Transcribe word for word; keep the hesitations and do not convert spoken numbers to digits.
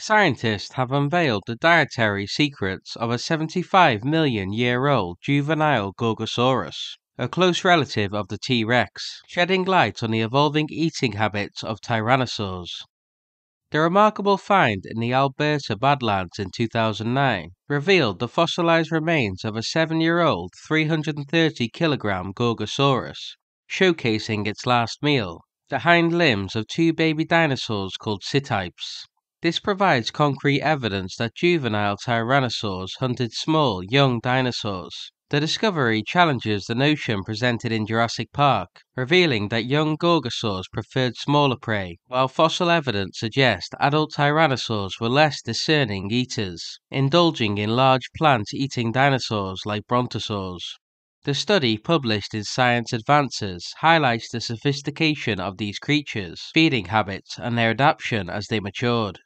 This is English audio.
Scientists have unveiled the dietary secrets of a seventy-five million year old juvenile Gorgosaurus, a close relative of the T-Rex, shedding light on the evolving eating habits of tyrannosaurs. The remarkable find in the Alberta Badlands in two thousand nine revealed the fossilized remains of a seven year old three hundred thirty kilogram Gorgosaurus, showcasing its last meal, the hind limbs of two baby dinosaurs called Citipes. This provides concrete evidence that juvenile tyrannosaurs hunted small, young dinosaurs. The discovery challenges the notion presented in Jurassic Park, revealing that young gorgosaurs preferred smaller prey, while fossil evidence suggests adult tyrannosaurs were less discerning eaters, indulging in large plant-eating dinosaurs like brontosaurs. The study, published in Science Advances, highlights the sophistication of these creatures' feeding habits and their adaptation as they matured.